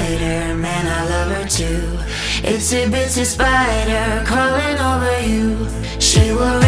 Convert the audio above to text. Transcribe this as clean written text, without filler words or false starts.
spider, man, I love her too. Itsy bitsy spider crawling over you. She will